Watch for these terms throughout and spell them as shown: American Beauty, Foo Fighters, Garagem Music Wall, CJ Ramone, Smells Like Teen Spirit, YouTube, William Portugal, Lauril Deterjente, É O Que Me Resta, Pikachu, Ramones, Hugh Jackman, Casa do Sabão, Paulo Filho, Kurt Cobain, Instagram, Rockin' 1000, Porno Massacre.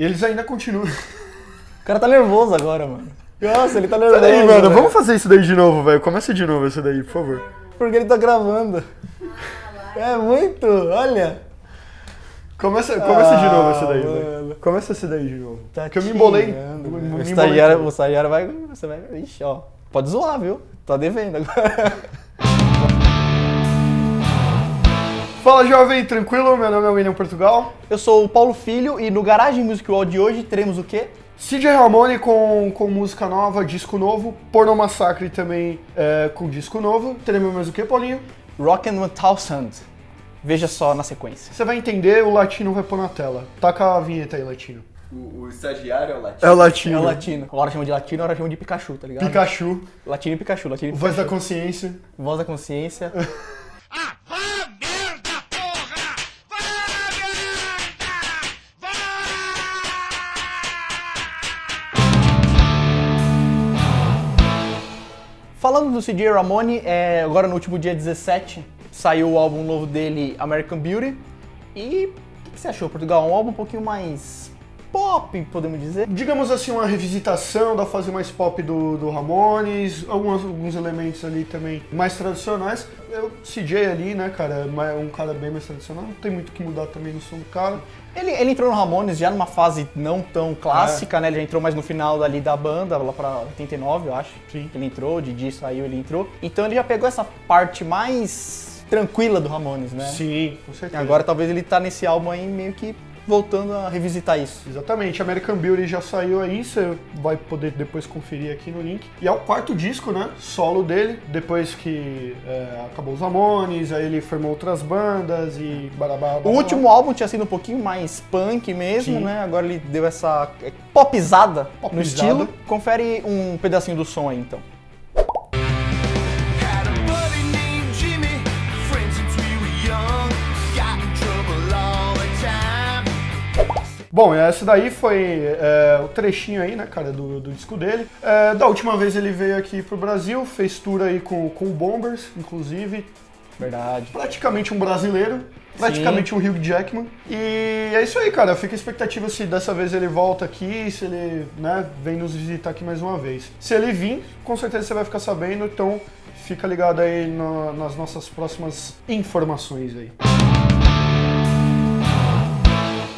E eles ainda continuam. O cara tá nervoso agora, mano. Nossa, ele tá nervoso. Peraí, mano, véio. Vamos fazer isso daí de novo, velho. Começa de novo isso daí, por favor. Porque ele tá gravando. É muito, olha. Começa de novo essa daí, velho. Começa essa daí de novo. Tá que eu me embolei. O estagiário vai... Você vai... Ixi, ó. Pode zoar, viu? Tá devendo agora. Fala, jovem. Tranquilo? Meu nome é William Portugal. Eu sou o Paulo Filho e no Garagem Music Wall de hoje teremos o quê? CJ Ramone com música nova, disco novo. Porno Massacre também com disco novo. Teremos mais o quê, Paulinho? Rockin' 1000. Veja só na sequência. Você vai entender, o latino vai pôr na tela. Taca a vinheta aí, latino. O estagiário é o latino. É o latino. É o latino. A hora chama de latino, a hora chama de Pikachu, tá ligado? Pikachu. Latino e Pikachu. Latino e Pikachu. Voz da consciência. Voz da consciência. Ah, merda, porra! Falando do CJ Ramone, agora no último dia 17, saiu o álbum novo dele, American Beauty. E o que você achou, Portugal? Um álbum um pouquinho mais pop, podemos dizer? Digamos assim, uma revisitação da fase mais pop do Ramones, alguns elementos ali também mais tradicionais. O CJ ali, né, cara, é um cara bem mais tradicional, não tem muito o que mudar também no som do cara. Ele entrou no Ramones já numa fase não tão clássica, né? Ele já entrou mais no final ali da banda, lá pra 89, eu acho. Sim. Ele entrou, o Didi saiu, ele entrou. Então ele já pegou essa parte mais... tranquila do Ramones, né? Sim, com certeza. Agora talvez ele tá nesse álbum aí meio que voltando a revisitar isso. Exatamente, American Beauty já saiu aí, você vai poder depois conferir aqui no link. E é o quarto disco, né, solo dele, depois que acabou os Ramones, aí ele formou outras bandas e barabá. O último álbum tinha sido um pouquinho mais punk mesmo, sim, né, agora ele deu essa popizada no estilo. Confere um pedacinho do som aí, então. Bom, essa daí foi o trechinho aí, né, cara, do disco dele. Da última vez ele veio aqui pro Brasil, fez tour aí com o Bombers, inclusive. Verdade. Praticamente um brasileiro, praticamente, sim, um Hugh Jackman. E é isso aí, cara, fica a expectativa se dessa vez ele volta aqui, se ele, né, vem nos visitar aqui mais uma vez. Se ele vir, com certeza você vai ficar sabendo, então fica ligado aí nas nossas próximas informações aí.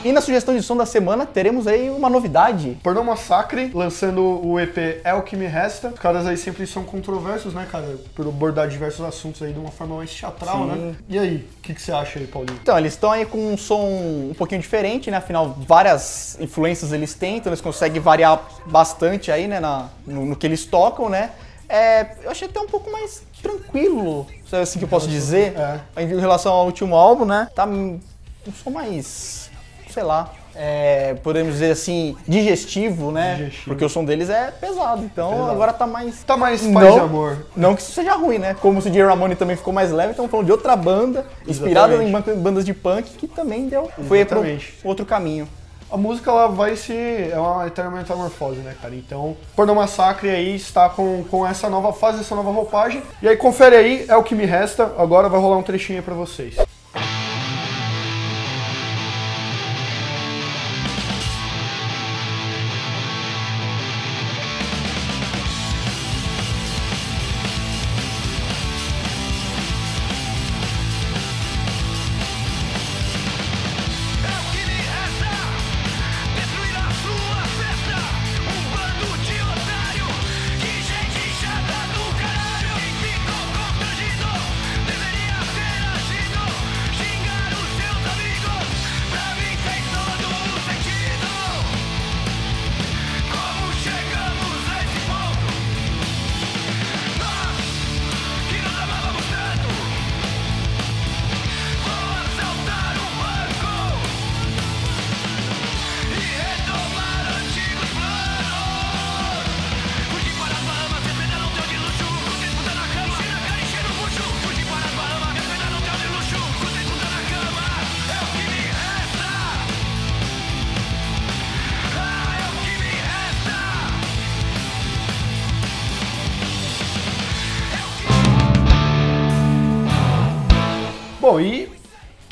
E na sugestão de som da semana teremos aí uma novidade. Porno Massacre, lançando o EP É O Que Me Resta. Os caras aí sempre são controversos, né, cara? Por abordar diversos assuntos aí de uma forma mais teatral, sim, né? E aí, o que você acha aí, Paulinho? Então, eles estão aí com um som um pouquinho diferente, né? Afinal, várias influências eles têm, então eles conseguem variar bastante aí, né? No que eles tocam, né? Eu achei até um pouco mais tranquilo, sabe assim que eu posso dizer? Em relação ao último álbum, né? Tá um som mais... sei lá, podemos dizer assim, digestivo, né? Digestivo. Porque o som deles é pesado, então pesado. Agora tá mais... tá mais paz e amor. Não que isso seja ruim, né? Como o CJ Ramone também ficou mais leve, estamos falando de outra banda, inspirada em bandas de punk, que também deu... foi pro outro caminho. A música, ela vai se... é uma eterna metamorfose, né, cara? Então, Porno Massacre aí está com essa nova fase, essa nova roupagem. E aí, confere aí, É O Que Me Resta. Agora vai rolar um trechinho aí pra vocês.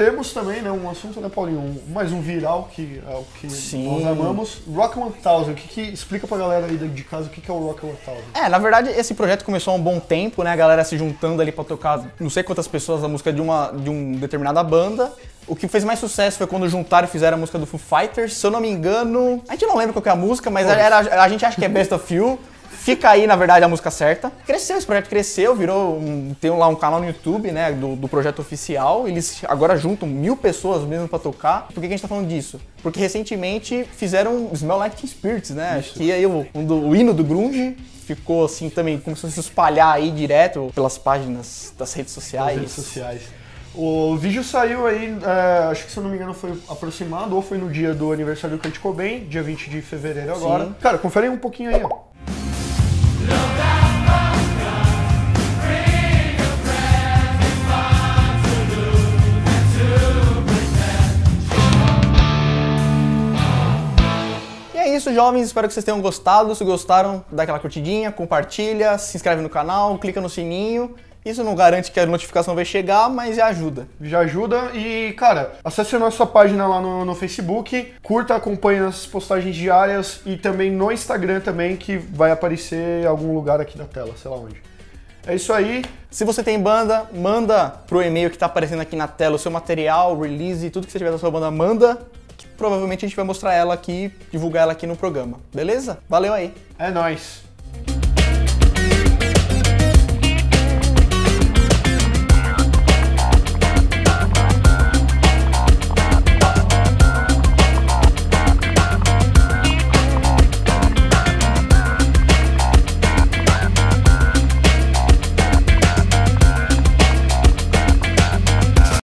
Temos também, né, um assunto, né, Paulinho, mais um viral, que é o que nós amamos, Rockin' 1000. O que, que explica pra galera aí de casa o que, que é o Rockin' 1000? É, na verdade, esse projeto começou há um bom tempo, né, a galera se juntando ali pra tocar não sei quantas pessoas a música de uma determinada banda. O que fez mais sucesso foi quando juntaram e fizeram a música do Foo Fighters, se eu não me engano, a gente não lembra qual que é a música, mas a gente acha que é Best of You. Fica aí, na verdade, a música certa. Cresceu, esse projeto cresceu, virou tem lá um canal no YouTube, né, do projeto oficial. Eles agora juntam 1000 pessoas mesmo pra tocar. Por que a gente tá falando disso? Porque recentemente fizeram Smells Like Teen Spirit, né? Acho que aí o hino do grunge ficou assim também, começou a se espalhar aí direto pelas páginas das redes sociais. O vídeo saiu aí, acho que se eu não me engano foi aproximado, ou foi no dia do aniversário do Kurt Cobain, dia 20 de fevereiro agora. Sim. Cara, confere aí um pouquinho aí, ó. E é isso, jovens, espero que vocês tenham gostado. Se gostaram, dá aquela curtidinha, compartilha, se inscreve no canal, clica no sininho. Isso não garante que a notificação vai chegar, mas ajuda. Já ajuda e, cara, acesse a nossa página lá no Facebook, curta, acompanhe as postagens diárias e também no Instagram também, que vai aparecer em algum lugar aqui na tela, sei lá onde. É isso aí. Se você tem banda, manda pro e-mail que tá aparecendo aqui na tela o seu material, release, tudo que você tiver da sua banda, manda. Que provavelmente a gente vai mostrar ela aqui, divulgar ela aqui no programa, beleza? Valeu aí. É nóis.